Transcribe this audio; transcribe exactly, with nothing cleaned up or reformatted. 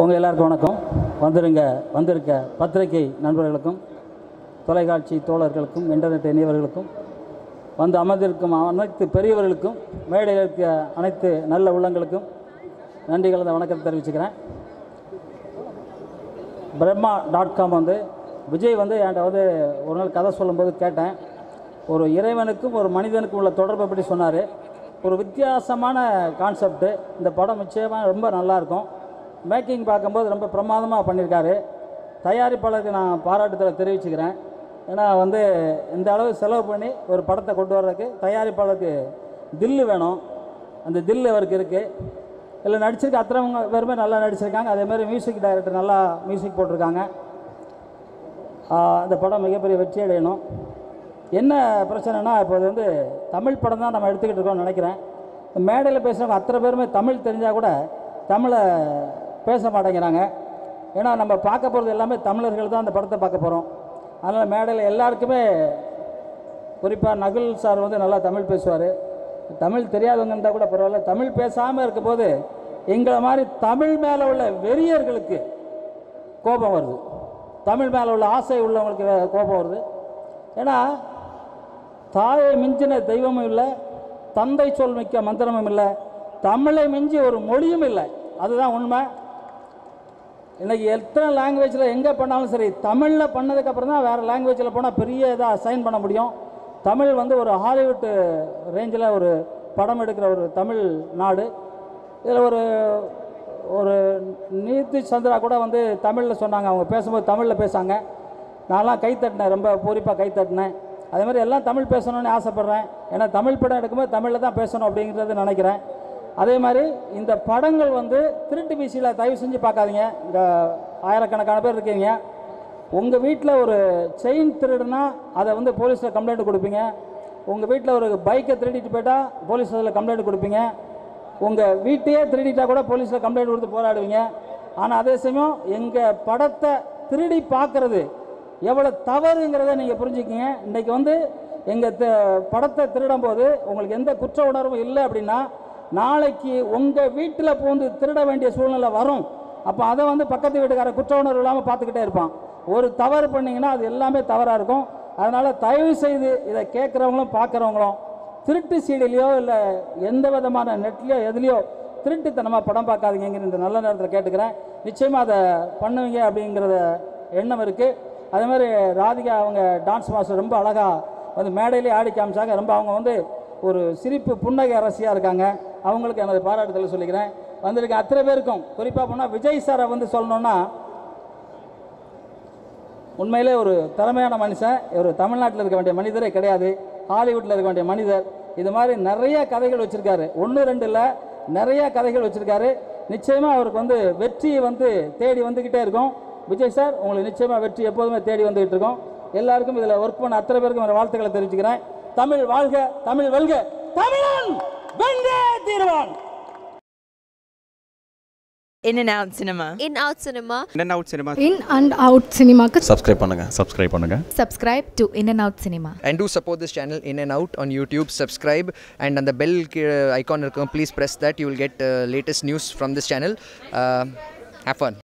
உங்கள் எல்லாருக்கும் வணக்கம். வந்திருங்க வந்திருக்க பத்திரிகை நண்பர்களுக்கும் தொலைக்காட்சி தோழர்களுக்கும் இன்டர்நெட் இணையவர்களுக்கும் வந்து அமர்ந்திருக்கும் அனைத்து பெரியவர்களுக்கும் மேடையில் இருக்க அனைத்து நல்ல உள்ளங்களுக்கும் நன்றி கலந்த வணக்கத்தை தெரிவிச்சுக்கிறேன். பிரம்மா டாட் காம் வந்து விஜய் வந்து என்கிட்ட வந்து ஒரு நாள் கதை சொல்லும்போது கேட்டேன், ஒரு இறைவனுக்கும் ஒரு மனிதனுக்கும் உள்ள தொடர்பை பற்றி சொன்னார். ஒரு வித்தியாசமான கான்செப்டு. இந்த படம் நிச்சயமாக ரொம்ப நல்லாயிருக்கும். மேக்கிங் பார்க்கும்போது ரொம்ப பிரமாதமாக பண்ணியிருக்காரு. தயாரிப்பாளருக்கு நான் பாராட்டுதலை தெரிவிச்சுக்கிறேன். ஏன்னா வந்து இந்த அளவு செலவு பண்ணி ஒரு படத்தை கொண்டு வர்றதுக்கு தயாரிப்பாளருக்கு தில்லு வேணும். அந்த தில்லு அவருக்கு இருக்குது. இல்லை நடிச்சிருக்க அத்தனை பேருமே நல்லா நடிச்சிருக்காங்க. அதேமாதிரி மியூசிக் டைரக்டர் நல்லா மியூசிக் போட்டிருக்காங்க. அந்த படம் மிகப்பெரிய வெற்றி அடையணும். என்ன பிரச்சனைனா, இப்போ அது வந்து தமிழ் படம் தான் நம்ம எடுத்துக்கிட்டு இருக்கோம்னு நினைக்கிறேன். மேடையில் பேசுகிறவங்க அத்தனை பேருமே தமிழ் தெரிஞ்சால் கூட தமிழை பேச மாட்டேங்கிறாங்க. ஏன்னா நம்ம பார்க்க போகிறது எல்லாமே தமிழர்கள் தான் அந்த படத்தை பார்க்க போகிறோம். அதனால் மேடையில் எல்லாருக்குமே, குறிப்பாக நகுல் சார் வந்து நல்லா தமிழ் பேசுவார். தமிழ் தெரியாதவங்க இருந்தால் கூட பரவாயில்ல, தமிழ் பேசாமல் இருக்கும்போது எங்களை மாதிரி தமிழ் மேலே உள்ள வெறியர்களுக்கு கோபம் வருது, தமிழ் மேலே உள்ள ஆசை உள்ளவங்களுக்கு கோபம் வருது. ஏன்னா தாயை மிஞ்சின தெய்வமும் இல்லை, தந்தை சொல் மிக்க மந்திரமும் இல்லை, தமிழை மிஞ்சி ஒரு மொழியும் இல்லை. அதுதான் உண்மை. இன்றைக்கி எத்தனை லாங்குவேஜில் எங்கே பண்ணாலும் சரி, தமிழில் பண்ணதுக்கப்புறம் தான் வேறு லாங்குவேஜில் போனால் பெரிய இதாக சைன் பண்ண முடியும். தமிழ் வந்து ஒரு ஹாலிவுட் ரேஞ்சில் ஒரு படம் எடுக்கிற ஒரு தமிழ் நாடு. இதில் ஒரு ஒரு நீதிஷ் சந்திரா கூட வந்து தமிழில் சொன்னாங்க. அவங்க பேசும்போது தமிழில் பேசாங்க. நான்லாம் கைத்தட்டினேன், ரொம்ப பூரிப்பாக கைத்தட்டினேன். அதே மாதிரி எல்லாம் தமிழ் பேசணும்னு ஆசைப்பட்றேன். ஏன்னா தமிழ் படம் எடுக்கும்போது தமிழில் தான் பேசணும் அப்படிங்கிறது நினைக்கிறேன். அதே மாதிரி இந்த படங்கள் வந்து திருட்டு வீசியில் தயவு செஞ்சு பார்க்காதீங்க. இந்த ஆயிரக்கணக்கான பேர் இருக்கீங்க, உங்கள் வீட்டில் ஒரு செயின் திருடுனா அதை வந்து போலீஸில் கம்ப்ளைண்ட் கொடுப்பீங்க. உங்கள் வீட்டில் ஒரு பைக்கை திருடிட்டு போயிட்டால் போலீஸ் அதில் கம்ப்ளைண்ட் கொடுப்பீங்க. உங்கள் வீட்டையே திருடிட்டால் கூட போலீஸில் கம்ப்ளைண்ட் கொடுத்து போராடுவீங்க. ஆனால் அதே சமயம் எங்கள் படத்தை திருடி பார்க்குறது எவ்வளோ தவறுங்கிறத நீங்கள் புரிஞ்சுக்கிங்க. இன்றைக்கி வந்து எங்கள் படத்தை திருடும் போது உங்களுக்கு எந்த குற்ற உணர்வும் இல்லை அப்படின்னா, நாளைக்கு உங்கள் வீட்டில் பூந்து திருட வேண்டிய சூழ்நிலை வரும். அப்போ அதை வந்து பக்கத்து வீட்டுக்கார குற்ற உணர்வு இல்லாமல் பார்த்துக்கிட்டே இருப்பான். ஒரு தவறு பண்ணிங்கன்னா அது எல்லாமே தவறாக இருக்கும். அதனால் தயவு செய்து இதை கேட்குறவங்களும் பார்க்குறவங்களும் திருட்டு சீடிலையோ இல்லை எந்த விதமான நெட்லேயோ எதுலேயோ திருட்டுத்தனமாக படம் பார்க்காதீங்கிற இந்த நல்ல நேரத்தில் கேட்டுக்கிறேன். நிச்சயமாக அதை பண்ணுவீங்க அப்படிங்கிறத எண்ணம் இருக்குது. அதே மாதிரி ராதிகா அவங்க டான்ஸ் மாஸ்டர் ரொம்ப அழகாக வந்து மேடையிலே ஆடி காமிச்சாங்க. ரொம்ப அவங்க வந்து ஒரு சிரிப்பு புன்னகை அரசியாக இருக்காங்க. அவங்களுக்கு எனது பாராட்டுதல் சொல்லிக்கிறேன். வந்திருக்க அத்தனை பேருக்கும் குறிப்பாக போனால் விஜய் சாரை வந்து சொல்லணுன்னா, உண்மையிலே ஒரு திறமையான மனுஷன். ஒரு தமிழ்நாட்டில் இருக்க வேண்டிய மனிதரே கிடையாது, ஹாலிவுட்டில் இருக்க வேண்டிய மனிதர். இது மாதிரி நிறைய கதைகள் வச்சுருக்காரு. ஒன்று ரெண்டு இல்லை, நிறையா கதைகள் வச்சுருக்காரு. நிச்சயமாக அவருக்கு வந்து வெற்றியை வந்து தேடி வந்துக்கிட்டே இருக்கும். விஜய் சார், உங்களுக்கு நிச்சயமாக வெற்றி எப்போதுமே தேடி வந்துகிட்டு இருக்கோம். எல்லாருக்கும் இதில் ஒர்க் பண்ண அத்தனை பேருக்கும் என்னோட வாழ்த்துக்களை தெரிவிச்சுக்கிறேன். தமிழ் வாழ்க, தமிழ் வெல்க, தமிழன் வென்றே தீர்வான். In and out cinema. In out cinema. In and out cinema. In and out cinema. Subscribe pannunga. Subscribe pannunga. Subscribe to In and out cinema. And do support this channel In and Out on YouTube. Subscribe and on the bell icon, please press that. You will get uh, latest news from this channel. Uh, have fun.